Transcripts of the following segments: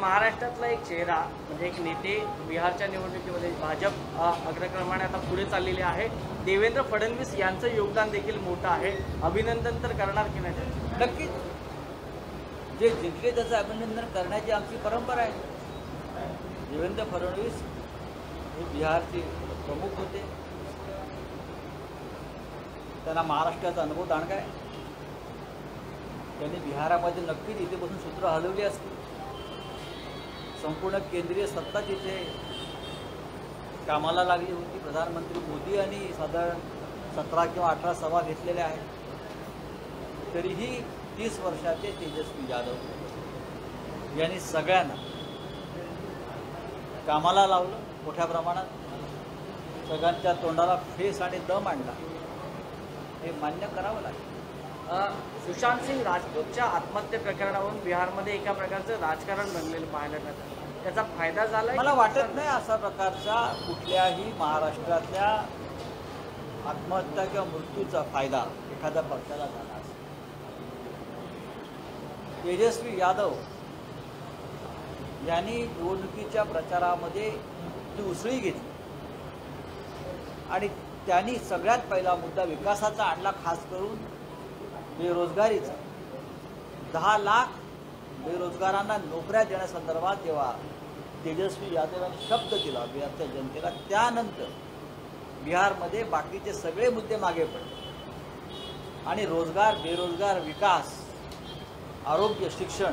महाराष्ट्रातला एक चेहरा म्हणजे एक नेते बिहारच्या निवडणुकीमध्ये भाजप अग्रक्रमाने आता पुढे चाललेले आहे। देवेंद्र फडणवीस यांचं योगदान देखील मोठं आहे, अभिनंदन तर करणार की नाही? नक्कीच जे जिंकले त्याचं अभिनंदन करण्याची आमची परंपरा आहे। देवेंद्र फडणवीस हे बिहारचे प्रमुख होते, त्यांना महाराष्ट्राचा अनुभव दांडगा आहे, त्यांनी बिहारामध्ये नक्कीच इथेपासून सूत्र हलवली असतील। संपूर्ण केंद्रीय सत्ता जिथे कामाला लागली होती, प्रधानमंत्री मोदी आणि साधारण 17 किंवा 18 सभा घेतलेल्या आहेत, तरीही 30 वर्षाचे तेजस्वी यादव यांनी सगळ्यांना कामाला लावलं, मोठ्या प्रमाणात सगळ्यांच्या तोंडाला फेस आणि दम आणला, हे मान्य करावं लागेल। सुशांत सिंह राजपूतच्या आत्महत्या प्रकरणावरून बिहारमध्ये एका प्रकारचं राजकारण बनलेलं पाहायला मिळतं, त्याचा फायदा झाला? मला वाटत नाही असा प्रकारचा कुठल्याही महाराष्ट्रातल्या आत्महत्या किंवा मृत्यूचा फायदा एखाद्या पक्षाला झाला असेल। तेजस्वी यादव यांनी निवडणुकीच्या प्रचारामध्ये ती उसळी घेतली आणि त्यांनी सगळ्यात पहिला मुद्दा विकासाचा आणला, खास करून बेरोजगारीचा। 10 लाख बेरोजगारांना नोकऱ्या देण्यासंदर्भात जेव्हा तेजस्वी यादवांनी शब्द दिला बिहारच्या जनतेला, त्यानंतर बिहारमध्ये बाकीचे सगळे मुद्दे मागे पडले आणि रोजगार, बेरोजगार, विकास, आरोग्य, शिक्षण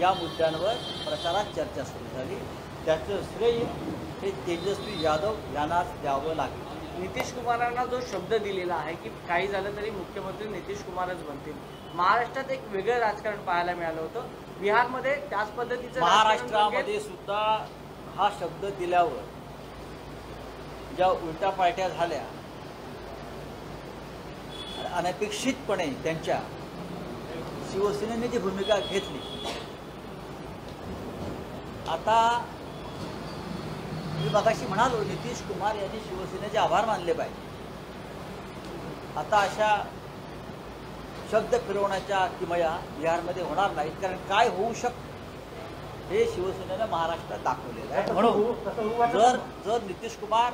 या मुद्द्यांवर प्रचारात चर्चा सुरू झाली। त्याचं श्रेय हे तेजस्वी यादव यांनाच द्यावं लागेल। नीतीश कुमारांना जो शब्द दिलेला आहे की काही झालं तरी मुख्यमंत्री नीतीश कुमारच बनतील, महाराष्ट्रात एक वेगळं राजकारण पाहायला मिळालं होतं, बिहारमध्ये त्याच पद्धतीचं महाराष्ट्रामध्ये सुद्धा हा शब्द दिल्यावर ज्या उलटापालट्या झाल्या अनपेक्षितपणे त्यांच्या शिवसेनेने जी भूमिका घेतली, आता मी मगाशी म्हणालो नीतीश कुमार यांनी शिवसेनेचे आभार मानले पाहिजे। आता अशा शब्द फिरवण्याच्या किमया बिहारमध्ये होणार नाहीत, कारण काय होऊ शकतं हे शिवसेनेनं महाराष्ट्रात दाखवलेलं आहे। म्हणून जर नीतीश कुमार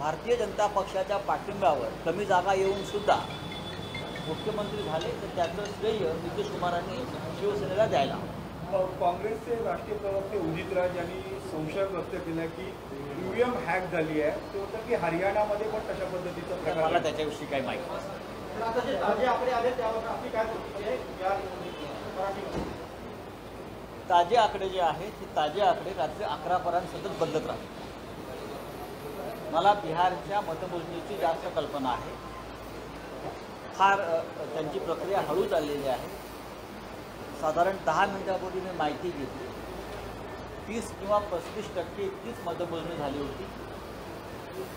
भारतीय जनता पक्षाच्या पाठिंब्यावर कमी जागा येऊन सुद्धा मुख्यमंत्री झाले तर त्याचं श्रेय नीतीश कुमारांनी शिवसेनेला द्यायला हवं। कांग्रेस से राष्ट्रीय प्रवक्ते उदित राज संशय व्यक्त किया कि ईवीएम हैक झाली आहे, तो होता की हरियाणा मध्ये पण तशा पद्धतीचा प्रकार झाला, त्याच्याविषयी काही माहिती नाही। ताजे आकडे जे आहेत ते ताजे आकडे रात्री 11 पर्यंत सतत बदलत राहतात। मला बिहारच्या मतमोजणीची जास्त कल्पना आहे, फार त्यांची प्रक्रिया हळू चाललेली आहे। साधारण 10 मिनिटापूर्वी मी माहिती घेतली, 30 किंवा 35% इतकीच मतमोजणी झाली होती।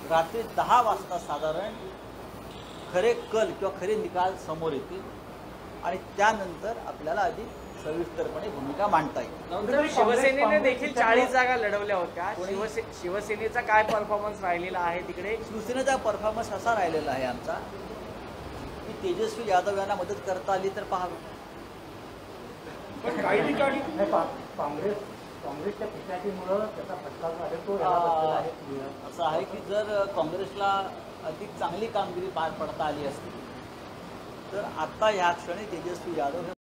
रात्री 10 वाजता साधारण खरे कल किंवा खरे निकाल समोर येतील आणि त्यानंतर आपल्याला अधिक सविस्तरपणे भूमिका मांडता येईल। शिवसेनेने देखील 40 जागा लढवल्या होत्या, शिवसेनेचा काय परफॉर्मन्स राहिलेला आहे तिकडे? शिवसेनेचा परफॉर्मन्स असा राहिलेला आहे आमचा की तेजस्वी यादव यांना मदत करता आली तर पहावी। काँग्रेसच्या पिछाडीमुळे त्याचा फटका तो असं आहे की जर काँग्रेसला अधिक चांगली कामगिरी पार पडता आली असती तर आत्ता ह्या क्षणी तेजस्वी यादव